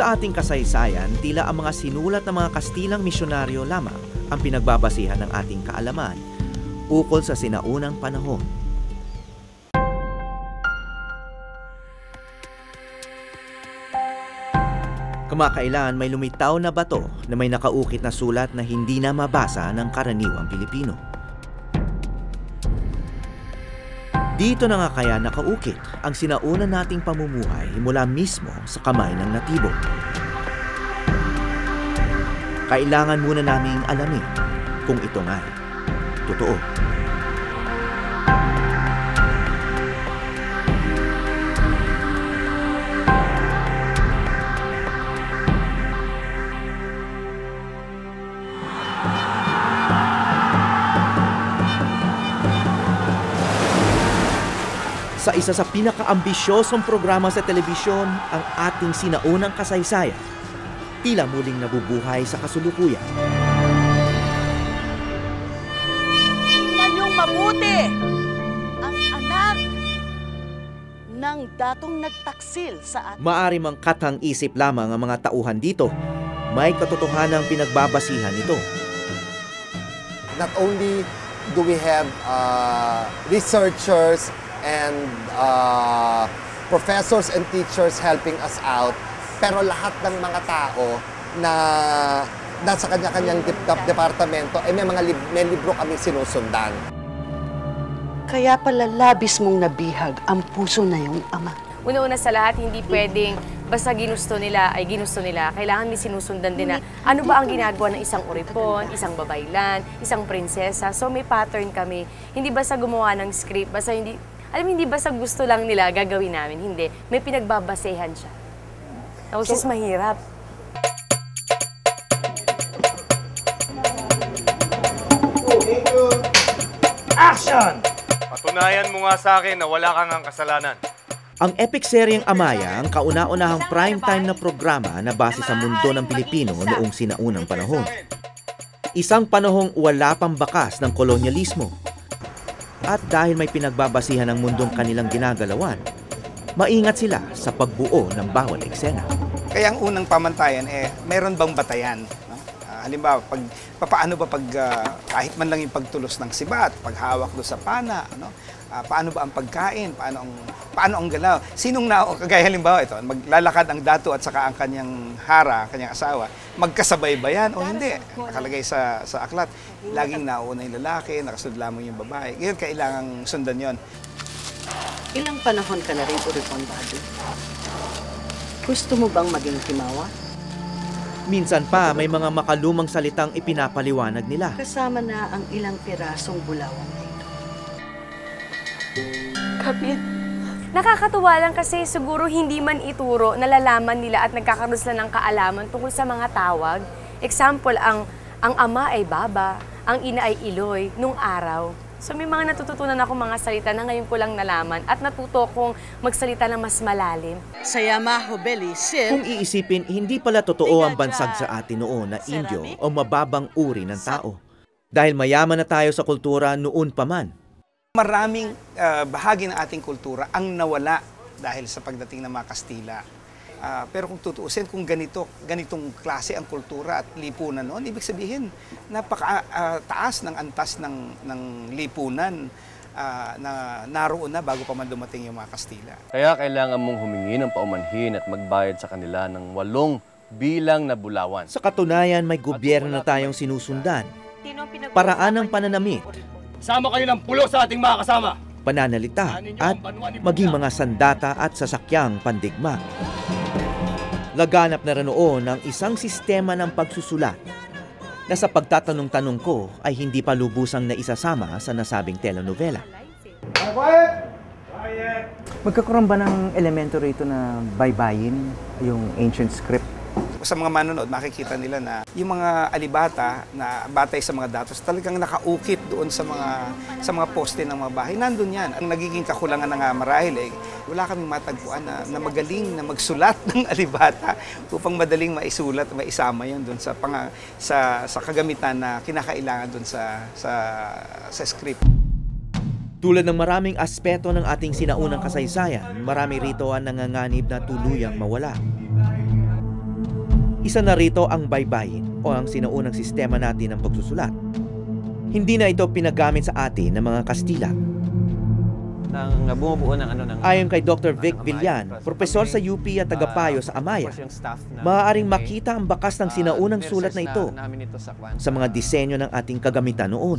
Sa ating kasaysayan, tila ang mga sinulat ng mga Kastilang misyonaryo lamang ang pinagbabasihan ng ating kaalaman ukol sa sinaunang panahon. Kamakailan may lumitaw na bato na may nakaukit na sulat na hindi na mabasa ng karaniwang Pilipino. Dito na nga kaya nakaukit ang sinauna nating pamumuhay mula mismo sa kamay ng natibo. Kailangan muna naming alamin kung ito nga totoo. Sa isa sa pinakaambisyosong programa sa telebisyon, ang ating sinaunang kasaysayan, tila muling nabubuhay sa kasulukuyan. Tingnan niyong mabuti! Ang anak ng datong nagtaksil sa atin. Maari mang katang-isip lamang ang mga tauhan dito, may katotohanang pinagbabasihan ito. Not only do we have researchers, and professors and teachers helping us out. Pero lahat ng mga tao na nasa kanya-kanyang departamento ay may libro kami sinusundan. Kaya pala labis mong nabihag ang puso na yung ama. Una-una sa lahat, hindi pwedeng basta ginusto nila ay ginusto nila. Kailangan may sinusundan din na ano ba ang ginagawa ng isang oripon, isang babaylan, isang prinsesa. So may pattern kami. Hindi basta gumawa ng script, basta hindi, alam mo, hindi basta gusto lang nila gagawin namin. Hindi. May pinagbabasehan siya. Which is mahirap. Action! Patunayan mo nga sa akin na wala kang ang kasalanan. Ang epic seryeng Amaya ang kauna-unahang primetime na programa na base sa mundo ng Pilipino noong sinaunang panahon. Isang panahong wala pang bakas ng kolonyalismo. At dahil may pinagbabasihan ng mundong kanilang ginagalawan, maingat sila sa pagbuo ng bawat eksena. Kaya ang unang pamantayan, meron bang batayan? Halimbawa, kahit man lang yung pagtulos ng sibat, paghawak do sa pana, ano? Paano ba ang pagkain? Paano ang galaw? Sinong nao? Kagaya halimbawa ito, maglalakad ang dato at saka ang kanyang hara, kanyang asawa. Magkasabay ba yan o hindi? Nakalagay sa aklat. Laging nauna yung lalaki, nakasunod lamang yung babae. Ngayon, kailangang sundan yon. Ilang panahon ka na rin, Oripon Bado? Gusto mo bang maging timawa? Minsan pa, may mga makalumang salitang ipinapaliwanag nila. Kasama na ang ilang pirasong bulawang. Kapit. Nakakatuwa lang kasi siguro hindi man ituro, nalalaman nila at nagkakaroon sila ng kaalaman tungkol sa mga tawag. Example, ang ama ay baba, ang ina ay iloy, nung araw. So may mga natututunan ako mga salita na ngayon ko lang nalaman at natuto kong magsalita na mas malalim. Kung iisipin, hindi pala totoo ang bansag sa atin noon na Indio o mababang uri ng tao. Dahil mayaman na tayo sa kultura noon pa man. Maraming bahagi ng ating kultura ang nawala dahil sa pagdating ng mga Kastila. Pero kung tutuusin, kung ganitong klase ang kultura at lipunan noon, ibig sabihin, napaka-taas ng antas ng lipunan na naroon na bago pa man dumating yung mga Kastila. Kaya kailangan mong humingi ng paumanhin at magbayad sa kanila ng 8 bilang na bulawan. Sa katunayan, may gobyerno na tayong sinusundan. Paraan ng pananamit. Sama kayo ng pulo sa ating mga kasama. Pananalita at maging mga sandata at sasakyang pandigma. Laganap na rin noon ang isang sistema ng pagsusulat na sa pagtatanong-tanong ko ay hindi pa lubusang naisasama sa nasabing telenovela. Magkakaroon ba ng elemento rito na baybayin, yung ancient script? Sa mga manonood, makikita nila na yung mga alibata na batay sa mga datos talagang nakaukit doon sa mga poste ng mga bahay. Nandun yan. Ang nagiging kakulangan na nga marahil wala kaming matagpuan na magaling na magsulat ng alibata upang madaling maisulat at maisama yan doon sa kagamitan na kinakailangan doon sa script. Tulad ng maraming aspeto ng ating sinaunang kasaysayan, marami rito ang nanganganib na tuluyang mawala. Isa na rito ang baybayin o ang sinuunang sistema natin ng pagsusulat. Hindi na ito pinagamit sa atin ng mga Kastila. Ayon kay Dr. Vic Villan, profesor sa UP at tagapayo sa Amaya, maaaring makita ang bakas ng sinaunang sulat na ito sa mga disenyo ng ating kagamitan noon.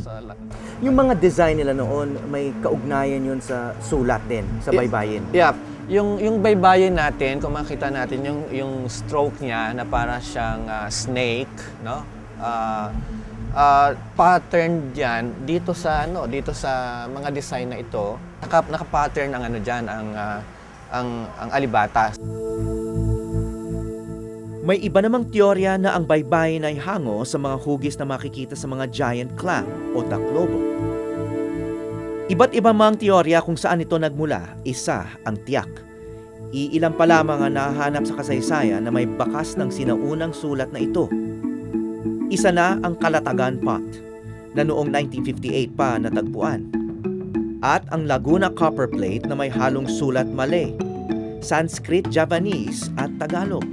Yung mga design nila noon, may kaugnayan yun sa sulat din, sa baybayin. Yeah. Yung baybayin natin, kung makita natin yung stroke niya na para siyang snake, no? Pattern diyan dito sa ano, dito sa mga design na ito, naka-pattern ang ano diyan, ang alibata. May iba namang teorya na ang baybayin ay hango sa mga hugis na makikita sa mga giant clam o taklobo. Iba't iba mang teorya kung saan ito nagmula, isa ang tiyak. Iilan pa lamang ang nahahanap sa kasaysayan na may bakas ng sinaunang sulat na ito. Isa na ang Kalatagan Pot na noong 1958 pa natagpuan at ang Laguna Copper Plate na may halong sulat Malay, Sanskrit, Javanese at Tagalog.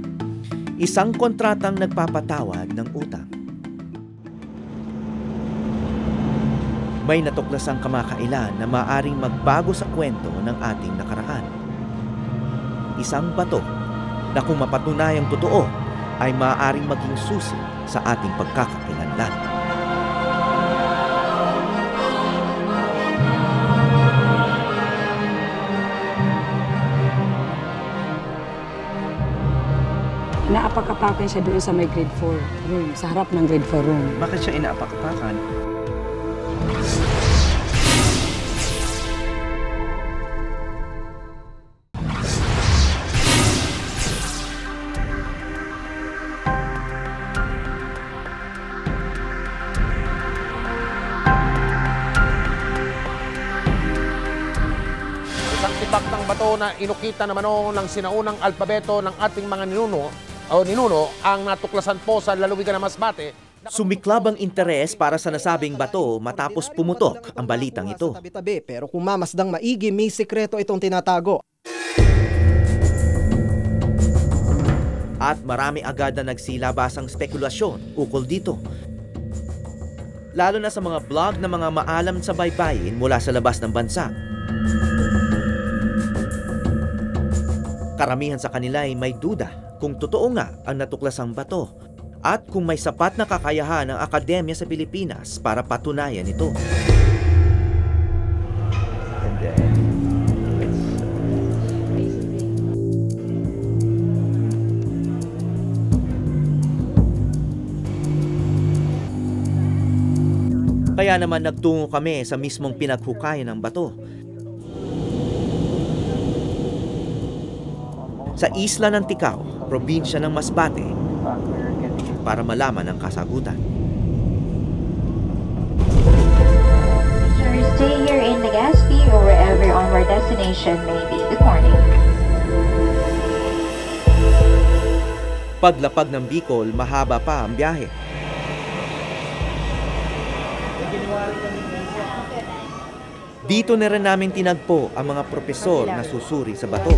Isang kontratang nagpapatawad ng utang. May natuklasang kamakailan na maaring magbago sa kwento ng ating nakaraan. Isang bato na kung mapatunayang totoo ay maaaring maging susi sa ating pagkakakilanlan. Inaapak-apakan siya doon sa may grade 4 room, sa harap ng grade 4 room. Bakit siya inaapak-apakan? Na inukita naman o ng sinaunang alpabeto ng ating mga ninuno ang natuklasan po sa lalawigan ng Masbate. Sumiklab ang interes para sa nasabing bato matapos pumutok ang balitang ito. Tabi-tabi, pero kung mamasdang maigi, may sikreto itong tinatago. At marami agad na nagsilabasang spekulasyon ukol dito. Lalo na sa mga blog ng mga maalam sa baybayin mula sa labas ng bansa. Karamihan sa kanila ay may duda kung totoo nga ang natuklasang bato at kung may sapat na kakayahan ng akademya sa Pilipinas para patunayan ito. Kaya naman nagtungo kami sa mismong pinaghukay ng bato. Sa isla ng Ticao, probinsya ng Masbate, para malaman ang kasagutan. Sir, stay here in Legazpi or wherever on our destination may be. Good morning. Paglapag ng Bicol, mahaba pa ang biyahe. Dito na rin namin tinagpo ang mga profesor na susuri sa bato.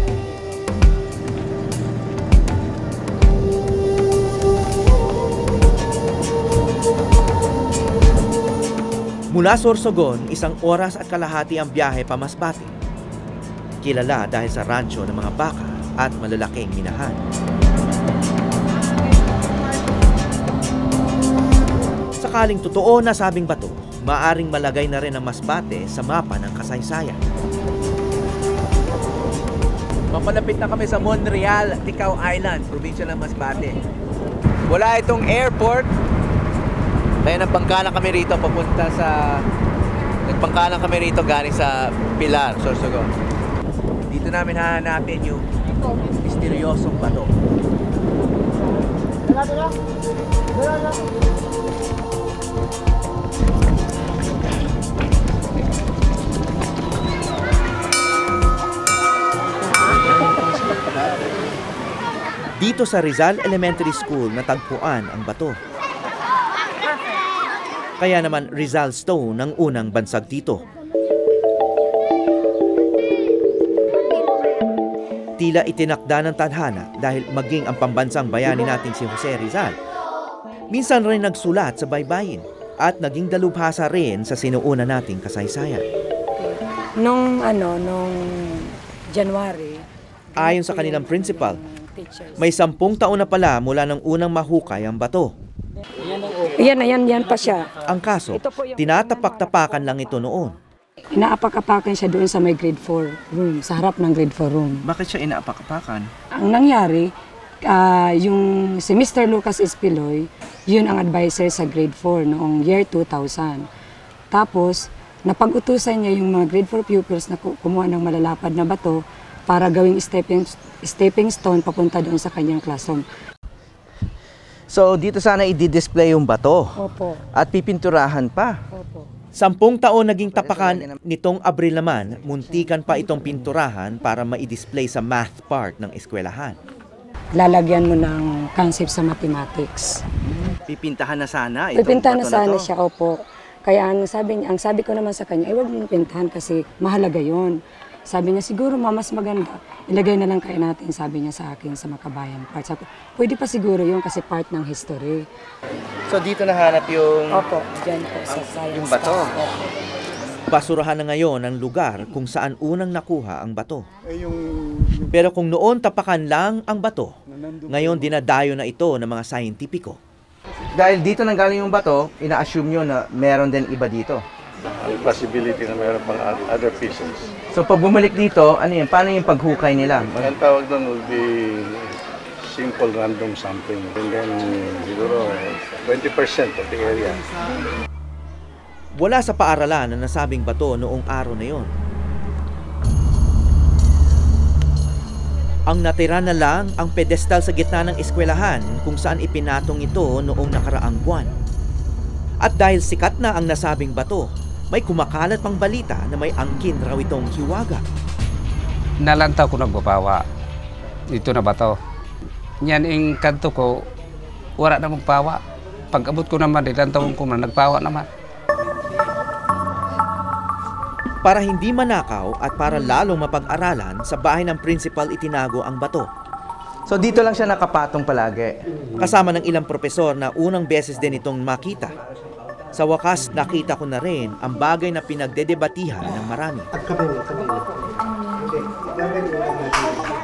Mula Sorsogon, 1 oras at kalahati ang biyahe pa Masbate. Kilala dahil sa rancho ng mga baka at malalaking minahan. Sakaling totoo na sabing bato, maaring malagay na rin ang Masbate sa mapa ng kasaysayan. Mapalapit na kami sa Monreal, Ticao Island, probinsya ng Masbate. Wala itong airport. Kaya nagpangkalan kami rito galing sa Pilar, Sorsogon. Dito namin hahanapin yung misteryosong bato. Dito sa Rizal Elementary School natagpuan ang bato. Kaya naman Rizal Stone ang unang bansag dito. tila itinakda ng tadhana dahil maging ang pambansang bayani nating si Jose Rizal. Minsan rin nagsulat sa baybayin at naging dalubhasa rin sa sinuuna nating kasaysayan. Nung January. Ayon sa kanilang principal, may 10 taon na pala mula nang unang mahukay ang bato. Yan pa siya. Ang kaso, tinatapak-tapakan lang ito noon. Inaapak-apakan siya doon sa may grade 4 room, sa harap ng grade 4 room. Bakit siya inaapak-apakan? Ang nangyari, yung si Mr. Lucas Espiloy, yun ang advisor sa grade 4 noong year 2000. Tapos, napag-utusan niya yung mga grade 4 pupils na kumuha ng malalapad na bato para gawing stepping stone papunta doon sa kanyang classroom. So, dito sana i-display yung bato. Opo. At pipinturahan pa. Opo. 10 taon naging tapakan nitong Abril naman, muntikan pa itong pinturahan para ma-display sa math part ng eskwelahan. Lalagyan mo ng concept sa mathematics. Pipintahan na sana itong pipintahan bato na sana siya, opo. Kaya ang sabi ko naman sa kanya, huwag mong pintahan kasi mahalaga yon. Sabi niya, siguro mas maganda ilagay na lang kayo natin, sabi niya sa akin, sa makabayan part. Sabi, pwede pa siguro yung kasi part ng history. So dito nahanap yung... Opo, dyan po sa science. Yung bato. Basurahan na ngayon ang lugar kung saan unang nakuha ang bato. Pero kung noon tapakan lang ang bato, ngayon dinadayo na ito ng mga scientifico. Dahil dito nang galing yung bato, ina-assume nyo na meron din iba dito. Possibility na mayroon pang other pieces. So pag bumalik dito, ano yun? Paano yung paghukay nila? Ang tawag doon will be simple random sampling. And then, siguro, 20% of the area. Wala sa paaralan na nasabing bato noong araw na yon. Ang natira na lang ang pedestal sa gitna ng eskwelahan kung saan ipinatong ito noong nakaraang buwan. At dahil sikat na ang nasabing bato, may kumakalat pang balita na may angkin raw itong hiwaga. Nalantaw ko nagpapawa. Ito na bato. Yan ang kanto ko, wala namang pawa. Pag abot ko naman, nilantaw ko na nagpawa naman. Para hindi manakaw at para lalong mapag-aralan, sa bahay ng principal itinago ang bato. So dito lang siya nakapatong palagi. Kasama ng ilang profesor na unang beses din itong makita. Sa wakas, nakita ko na rin ang bagay na pinagdedebatihan ng marami.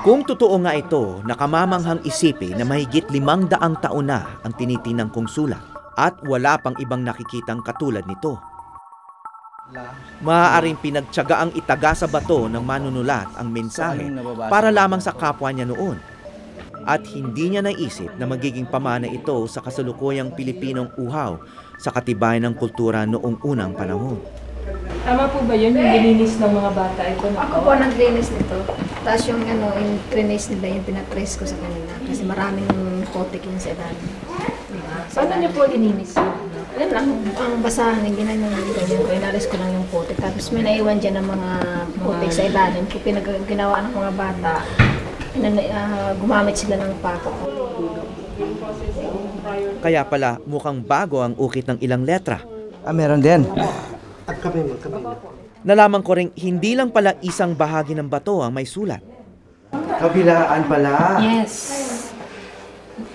Kung totoo nga ito, nakamamanghang isipin na mahigit 500 taon na ang tinitinang kong sulat at wala pang ibang nakikitang katulad nito. Maaaring pinagtyaga ang itaga sa bato ng manunulat ang mensahe para lamang sa kapwa niya noon. At hindi niya naisip na magiging pamana ito sa kasalukuyang Pilipinong uhaw sa katibayan ng kultura noong unang panahon. Tama po ba yun yung nilinis ng mga bata ito? Ako po naglinis nito. Tapos yung trinace nila, yung pinatrace ko sa kanila. Kasi maraming kotik yung sedan. Paano niyo po lininis yun? Alam lang, ang basahan, hindi na yung ganyan ko. Inalis ko lang yung kotik. Tapos may naiwan dyan ng mga kotik sa ilalim. Kung pinagginawaan ng mga bata, gumamit sila ng pako. Kaya pala mukhang bago ang ukit ng ilang letra. Meron din. Nalaman ko rin hindi lang pala isang bahagi ng bato ang may sulat. Kabilaan pala. Yes.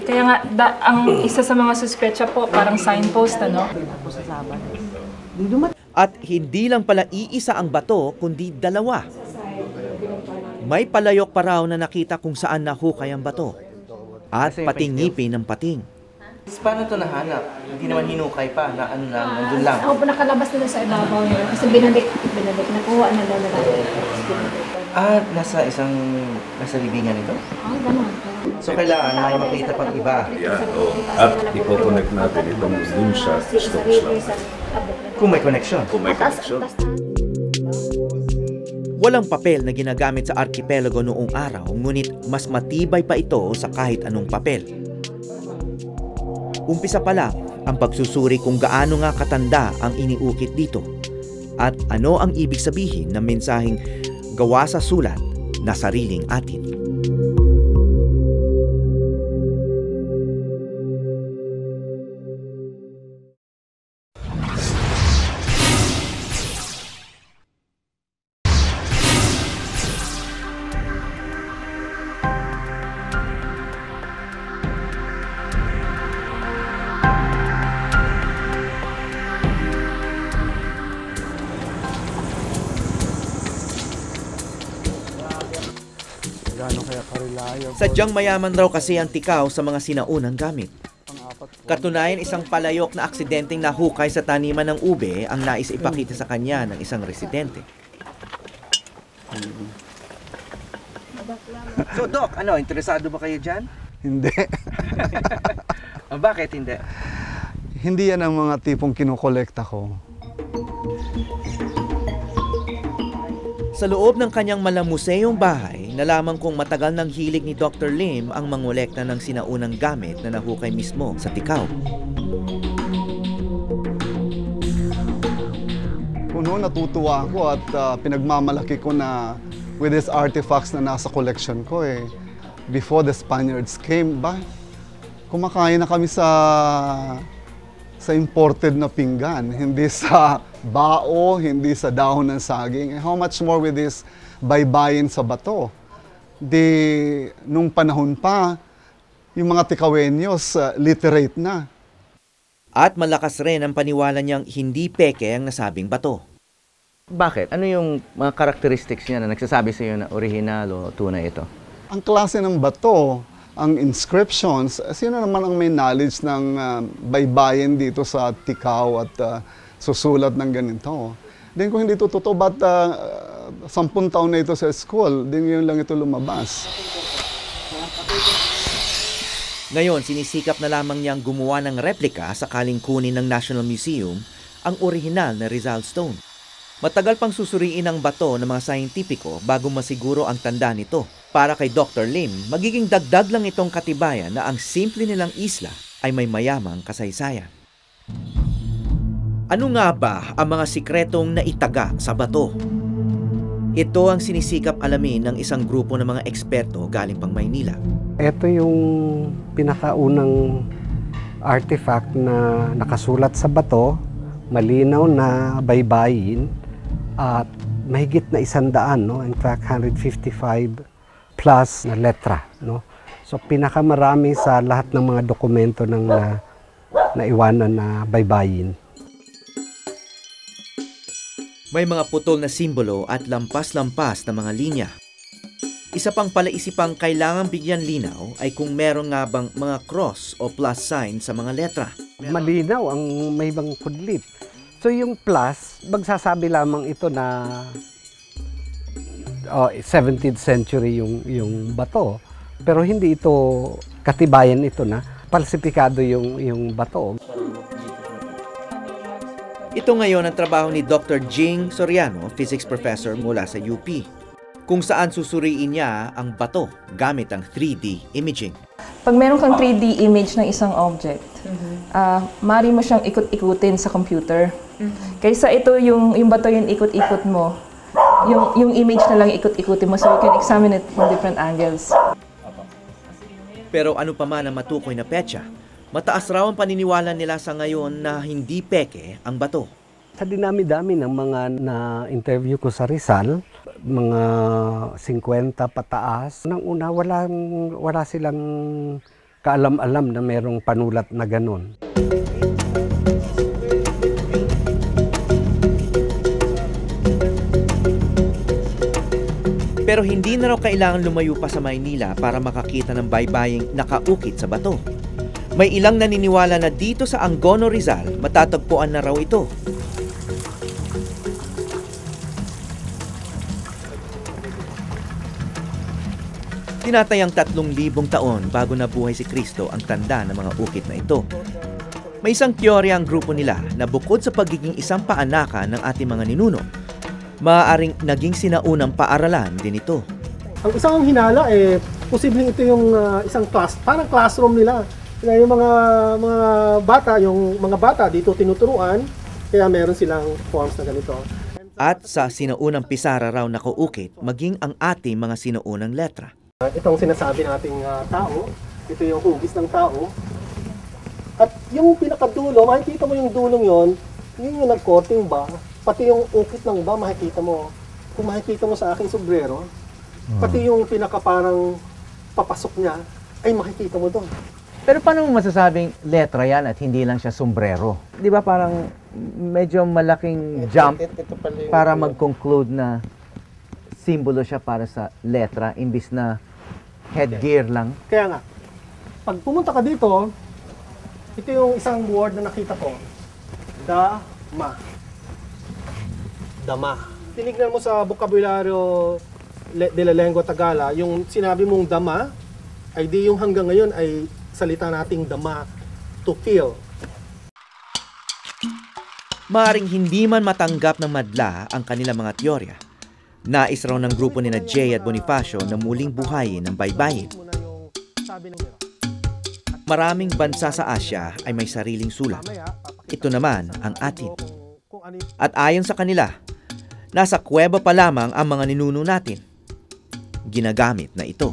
Kaya nga ang isa sa mga suspetsa po parang signpost ano. At hindi lang pala iisa ang bato kundi dalawa. May palayok pa raw na nakita kung saan nahukay ang bato at pating ngipin ng pating. Paano ito nahanap? Hindi naman hinukay pa na ano lang, nandun lang. Ako po nakalabas nila sa ibabaw nila kasi binalik, nakuha na lang natin. At nasa libingan nito? Oo, gano'n. So kailangan na makita pang iba? At ipo-connect natin itong zoom sa stocks lang. Kung may connection? Kung may connection. Walang papel na ginagamit sa arkipelago noong araw, ngunit mas matibay pa ito sa kahit anong papel. Umpisa pa lang ang pagsusuri kung gaano nga katanda ang iniukit dito at ano ang ibig sabihin ng mensaheng gawa sa sulat na sariling atin. Sadyang mayaman raw kasi ang Ticao sa mga sinaunang gamit. Katunayan, isang palayok na aksidenteng nahukay sa taniman ng ube ang nais ipakita sa kanya ng isang residente. So, Doc, ano, interesado ba kayo dyan? Hindi. Bakit hindi? Hindi yan ang mga tipong kinokolekta ko. Sa loob ng kanyang malamuseyong bahay, nalaman kong matagal ng hilig ni Dr. Lim ang mangolekta ng sinaunang gamit na nahukay mismo sa Ticao. Puno, natutuwa ako at pinagmamalaki ko na with these artifacts na nasa collection ko eh. Before the Spaniards came by, kumakain na kami sa imported na pinggan, hindi sa bao, hindi sa dahon ng saging. And how much more with this baybayin sa bato? Di, nung panahon pa, yung mga Ticaweños literate na. At malakas rin ang paniwala niyang hindi peke ang nasabing bato. Bakit? Ano yung mga characteristics niya na nagsasabi sa iyo na original o tunay ito? Ang klase ng bato, ang inscriptions, sino naman ang may knowledge ng baybayin dito sa Ticao at susulat ng ganito? Then kung hindi ito totoo, ba't 10 taon na ito sa school, then yun lang ito lumabas. Ngayon, sinisikap na lamang niyang gumawa ng replika sakaling kunin ng National Museum ang orihinal na Rizal Stone. Matagal pang susuriin ang bato ng mga scientifico bago masiguro ang tanda nito. Para kay Dr. Lim, magiging dagdag lang itong katibayan na ang simple nilang isla ay may mayamang kasaysayan. Ano nga ba ang mga sikretong naitaga sa bato? Ito ang sinisikap alamin ng isang grupo ng mga eksperto galing pang Maynila. Ito yung pinakaunang artifact na nakasulat sa bato, malinaw na baybayin at mahigit na 100, no? In fact, 155 plus na letra, no? So pinakamarami sa lahat ng mga dokumento ng naiwanan na baybayin. May mga putol na simbolo at lampas-lampas na mga linya. Isa pang palaisipang kailangang bigyan linaw ay kung meron nga bang mga cross o plus sign sa mga letra. Malinaw ang may bang kudlit. So yung plus, magsasabi lamang ito na 17th century yung bato. Pero hindi ito katibayan, ito na falsifikado yung bato. Ito ngayon ang trabaho ni Dr. Jing Soriano, physics professor mula sa UP, kung saan susuriin niya ang bato gamit ang 3D imaging. Pag meron kang 3D image ng isang object, maaari mo siyang ikut-ikutin sa computer. Kaysa ito yung bato yung ikut-ikot mo, yung image na lang ikut-ikutin mo, so you can examine it from different angles. Pero ano pa man ang matukoy na petsa, mataas raw ang paniniwala nila sa ngayon na hindi peke ang bato. Sa dinami-dami ng mga na-interview ko sa Rizal, mga 50 pataas, nang una wala silang kaalam-alam na merong panulat na ganun. Pero hindi na raw kailangan lumayo pa sa Maynila para makakita ng baybaying nakaukit sa bato. May ilang naniniwala na dito sa Angono, Rizal, matatagpuan na raw ito. Tinatayang 3,000 taon bago nabuhay si Kristo ang tanda ng mga ukit na ito. May isang teorya ang grupo nila na bukod sa pagiging isang paanaka ng ating mga ninuno, maaaring naging sinaunang paaralan din ito. Ang isa kong hinala, posibleng ito yung isang class, parang classroom nila. Kaya yung mga bata dito tinuturuan, kaya meron silang forms na ganito. At sa sinaunang pisara raw nakuukit, maging ang ating mga sinaunang letra. Itong sinasabi nating tao, ito yung hugis ng tao. At yung pinakadulo, makikita mo yung dulong yon, yun yung nagkorting ba, pati yung ukit ng ba, makikita mo. Kung makikita mo sa aking sombrero, pati yung pinakaparang papasok niya, ay makikita mo doon. Pero paano mo masasabing letra yan at hindi lang siya sombrero? Di ba parang medyo malaking jump para mag-conclude na simbolo siya para sa letra imbis na Headgear lang. Kaya nga, pag pumunta ka dito, ito yung isang word na nakita ko. Dama. Dama. Tinignan mo sa bokabularyo de la lengua Tagala, yung sinabi mong dama, ay di yung hanggang ngayon ay salita nating dama, to feel. Maaring hindi man matanggap ng madla ang kanilang mga teorya. Nais raw ng grupo ni Jay at Bonifacio na muling buhayin ang baybayin. Maraming bansa sa Asya ay may sariling sulat. Ito naman ang atin. At ayon sa kanila, nasa kuweba pa lamang ang mga ninuno natin. Ginagamit na ito.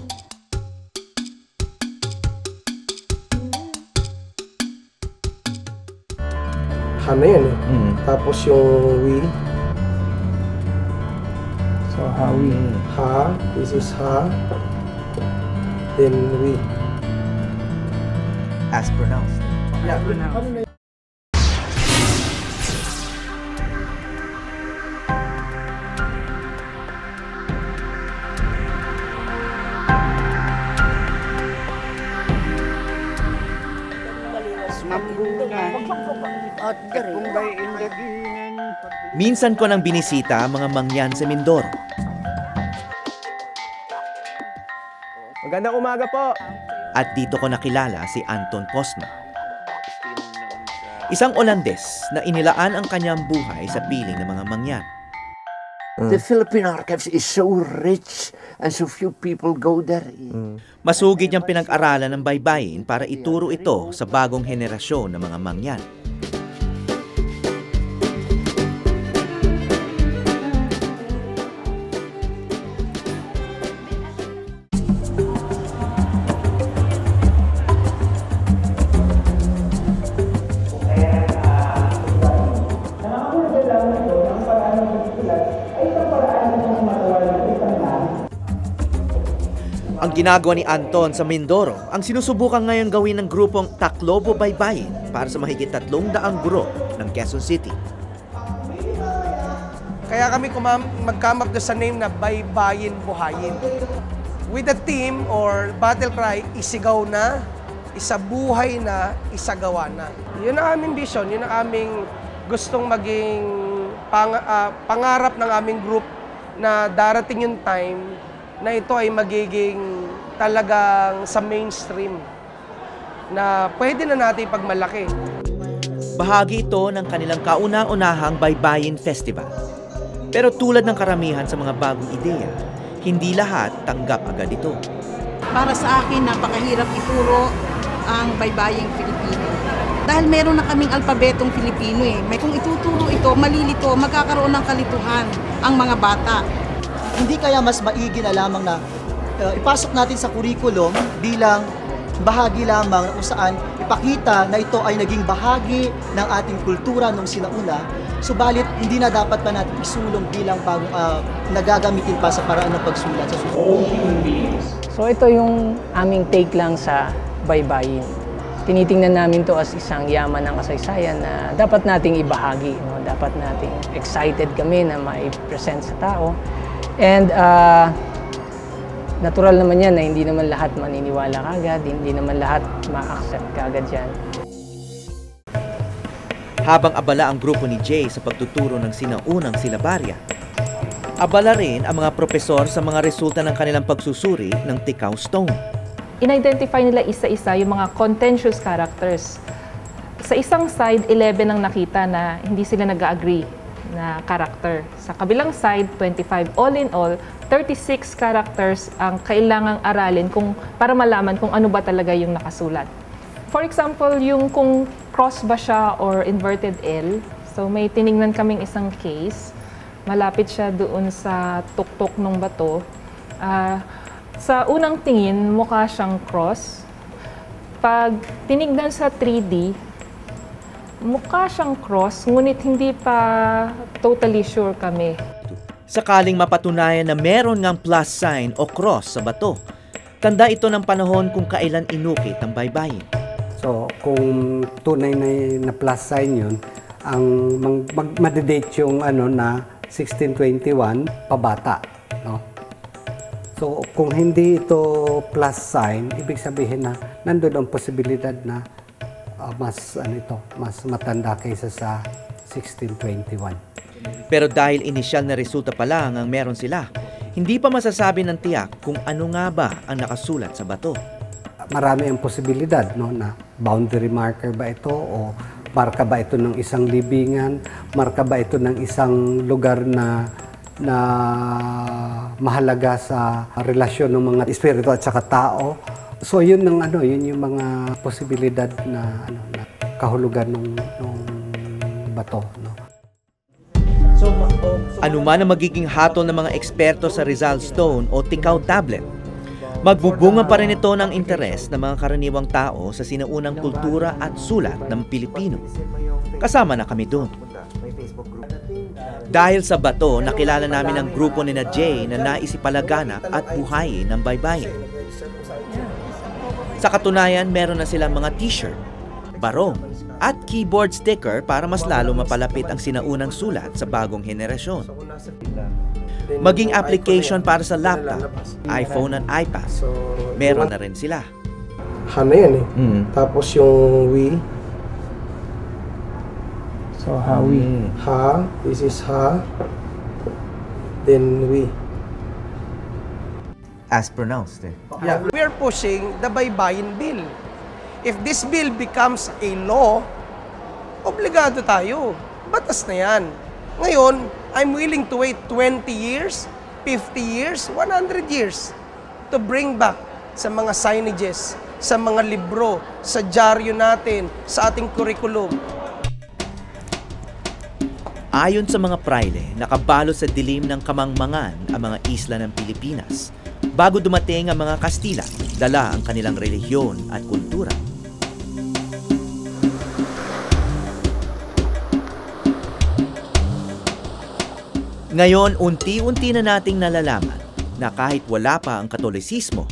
Ano yan eh. Tapos yung we. So Howie. Ha. This is ha. Then we. As pronounced. Yeah. As pronounced. Minsan ko nang binisita ang mga mangyan sa Mindoro. Magandang umaga po! At dito ko nakilala si Anton Posna. Isang Olandes na inilaan ang kanyang buhay sa piling ng mga mangyan. The Philippine Archives is so rich and so few people go there. Masugid niyang pinag-aralan ng baybayin para ituro ito sa bagong henerasyon ng mga mangyan. Ang ginagawa ni Anton sa Mindoro, ang sinusubukan ngayon gawin ng grupong Taklobo Baybayin para sa mahigit 300 guro ng Quezon City. Kaya kami mag-come up sa name na Baybayin Buhayin. With a team or battle cry, isigaw na, isabuhay na, isagawa na. Yun ang aming vision, yun ang aming gustong maging pangarap ng aming group na darating yung time na ito ay magiging talagang sa mainstream na pwede na natin pagmalaki. Bahagi ito ng kanilang kauna-unahang Baybayin Festival. Pero tulad ng karamihan sa mga bagong ideya, hindi lahat tanggap agad ito. Para sa akin, napakahirap ituro ang Baybayin Filipino. Dahil meron na kaming alpabetong Filipino eh. Kung ituturo ito, malilito, magkakaroon ng kalituhan ang mga bata. Hindi kaya mas maigi na lamang na ipasok natin sa kurikulum bilang bahagi lamang kung saan ipakita na ito ay naging bahagi ng ating kultura nung sinauna, subalit hindi na dapat pa natin isulong bilang bagong nagagamitin pa sa paraan ng pagsulat sa susunod. So ito yung aming take lang sa baybayin. Tinitingnan namin to as isang yaman ng kasaysayan na dapat nating ibahagi, no? Dapat nating excited kami na ma-present sa tao. And natural naman yan na hindi naman lahat maniniwala kagad, hindi naman lahat ma-accept kagad yan. Habang abala ang grupo ni Jay sa pagtuturo ng sinaunang silabarya, abala rin ang mga propesor sa mga resulta ng kanilang pagsusuri ng Ticao Stone. In-identify nila isa-isa yung mga contentious characters. Sa isang side, 11 ang nakita na hindi sila nag-agree na character. Sa kabilang side, 25. All in all, 36 characters ang kailangang aralin para malaman kung ano ba talaga yung nakasulat. For example, yung kung cross ba siya or inverted L. So may tiningnan kaming isang case. Malapit siya doon sa tuktok ng bato. Sa unang tingin, mukha siyang cross. Pag tinignan sa 3D, mukha siyang cross, ngunit hindi pa totally sure kami. Sakaling mapatunayan na meron ngang plus sign o cross sa bato, tanda ito ng panahon kung kailan inukit ang baybayin. So, kung tunay na plus sign yun, ang madedate yung ano na 1621 pabata, no? So, kung hindi ito plus sign, ibig sabihin na nandun ang posibilidad na mas matanda kaysa sa 1621. Pero dahil inisyal na resulta pa lang ang meron sila, hindi pa masasabi ng tiyak kung ano nga ba ang nakasulat sa bato. Marami ang posibilidad na boundary marker ba ito o marka ba ito ng isang libingan, marka ba ito ng isang lugar na mahalaga sa relasyon ng mga espiritu at saka tao. So yun ng yun yung mga posibilidad na kahulugan ng bato, Anuman ang magiging hato ng mga eksperto sa Rizal Stone o Ticao Tablet, magbubunga pa rin ito ng interes ng mga karaniwang tao sa sinaunang kultura at sulat ng Pilipino. Kasama na kami doon. Dahil sa bato, nakilala namin ang grupo ni Jay na naisipalaganap at buhayin ng baybayin. Sa katunayan, meron na silang mga t-shirt, barong, at keyboard sticker para mas lalo mapalapit ang sinaunang sulat sa bagong henerasyon. Maging application para sa laptop, iPhone at iPad, meron na rin sila. Hana yan Tapos yung Wii. So, Howie. Ha, this is ha, then we. As pronounced, eh? Yeah. We are pushing the Baybayin Bill. If this bill becomes a law, obligado tayo. Batas na yan. Ngayon, I'm willing to wait 20 years, 50 years, 100 years to bring back sa mga signages, sa mga libro, sa dyaryo natin, sa ating curriculum. Ayon sa mga praile, nakabalo sa dilim ng kamangmangan ang mga isla ng Pilipinas bago dumating ang mga Kastila, dala ang kanilang relihiyon at kultura. Ngayon, unti-unti na nating nalalaman na kahit wala pa ang Katolisismo,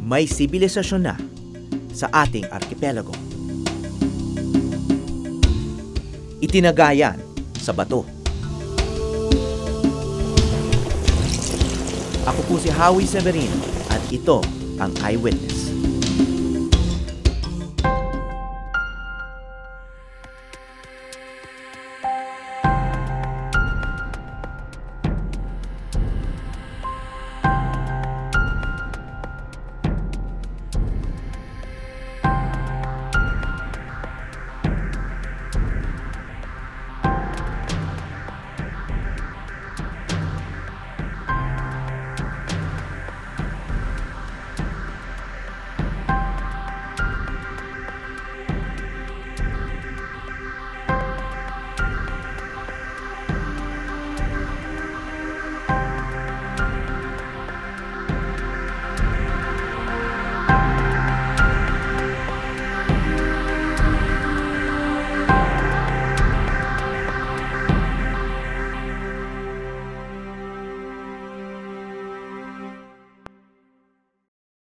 may sibilisasyon na sa ating arkipelago. Itinagayan sa bato. Ako po si Howie Severino at ito ang I-Witness.